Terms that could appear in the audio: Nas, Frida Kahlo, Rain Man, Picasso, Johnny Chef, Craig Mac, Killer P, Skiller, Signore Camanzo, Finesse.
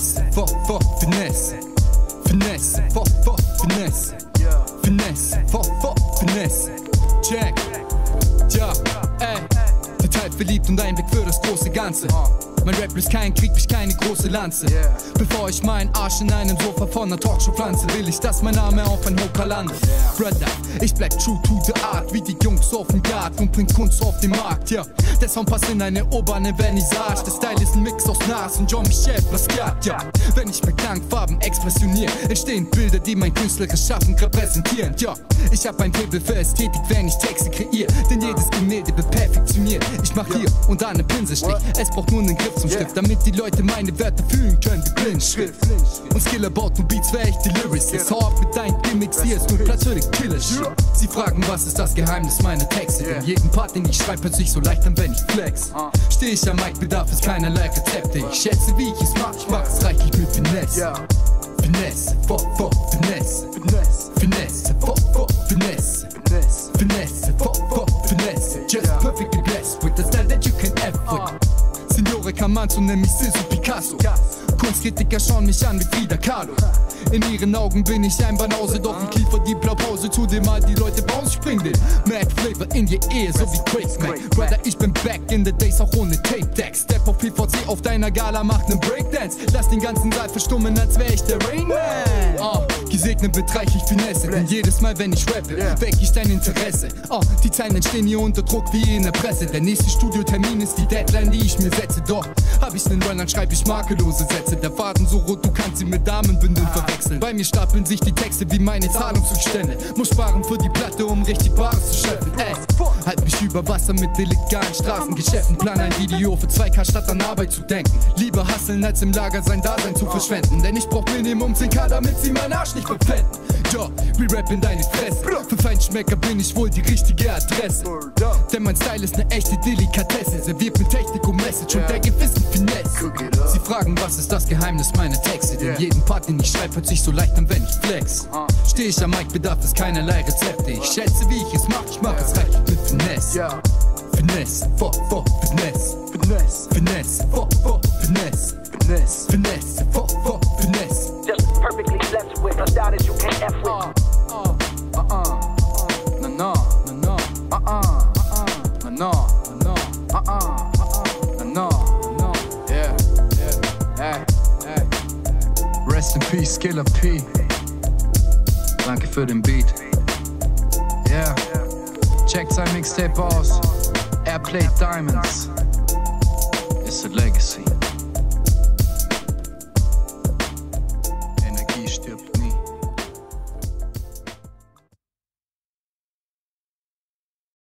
Finesse, finesse. Finesse, finesse. Finesse, finesse. Check, ja, ey. Detail verliebt und ein Blick für das große Ganze. Mein Rap ist kein Krieg, ich keine große Lanze. Bevor ich meinen Arsch in einem Sofa von einer Talkshow pflanze, will ich, dass mein Name auf ein Hocker landet. Brother, ich bleib true to the art, wie die Jungs auf dem Garten und bring Kunst auf den Markt. Ja, der Sound passt in eine urbane Vernissage. Der Style ist ein Mix aus Nas und Johnny Chef, was klappt, ja. Wenn ich mit Klangfarben expressioniere, entstehen Bilder, die mein künstlerisches Schaffen repräsentieren. Ja, ich hab ein Hebel für Ästhetik, wenn ich Texte kreiere, denn jedes Gemälde wird perfektioniert. Ich mach hier und da einen Pinselstrich, es braucht nur einen Griff zum Stift, damit die Leute meine Werte fühlen können wie Blindschrift. Und Skiller baut nur Beats für echte Lyrics. Es haupt mit deinen Gimmicks, hier ist nur Platz für den Killer Shit. Sie fragen, was ist das Geheimnis meiner Texte? Denn jeden Part, den ich schreibe, hört sich so leicht an, wenn ich flex. Steh ich am Mic, bedarf es keinerlei Rezepte. Ich schätze, wie ich es mach, ich mach's reichlich mit Finesse. Finesse, Finesse. Finesse, Finesse. Finesse, Finesse. Just perfectly blessed with the style that you can afford. Signore Camanzo, nenn mich Sis und Picasso. Kunstkritiker schauen mich an wie Frida Kahlo. In ihren Augen bin ich ein Banause, doch ich liefer die Blaupause, zu dem all die Leute bauen. Ich bring den Mad Flavor in your ear, so wie Craig Mac. Brother, ich bin back in the days, auch ohne Tape-Deck. Step auf PVC auf deiner Gala, mach nen Breakdance. Lass den ganzen Saal verstummen, als wär ich der Rain Man. Gesegnet wird reichlich Finesse, denn jedes Mal, wenn ich rappe, weck ich dein Interesse. Die Zeilen entstehen hier unter Druck wie in der Presse. Der nächste Studiotermin ist die Deadline, die ich mir setze. Doch hab ich nen Run, dann schreib ich makellose Sätze. Der Faden so rot, du kannst ihn mit Damenbündeln verwechseln. Bei mir stapeln sich die Texte wie meine Zahlungszustände. Muss sparen für die Platte, um richtig Bares zu schöpfen. Halt mich über Wasser mit illegalen Straßengeschäften. Plan ein Video für 2K, statt an Arbeit zu denken. Lieber hustlen, als im Lager sein Dasein zu verschwenden. Denn ich brauch Minimum 10K, damit sie meinen Arsch nicht verpennen. Ja, wir rappen deine Fresse. Für Feinschmecker bin ich wohl die richtige Adresse. Denn mein Style ist ne echte Delikatesse. Serviert mit Technik und Message und der gewissen Finesse. Sie fragen, was ist das Geheimnis meiner Texte? Denn jeden Part, den ich schreibe, hört sich so leicht an, wenn ich flex. Steh ich am Mic, bedarf es keinerlei Rezepte. Ich schätze, wie ich es mach, ich mach es reichlich mit Finesse. Finesse, Finesse. Finesse, Finesse, Finesse. Finesse, Finesse, Finesse. Just perfectly blessed with a style that you can't F with. Rest in peace, Killer P. Danke für den Beat. Yeah. Checkt sein Mixtape aus. Airplay Diamonds. It's a legacy.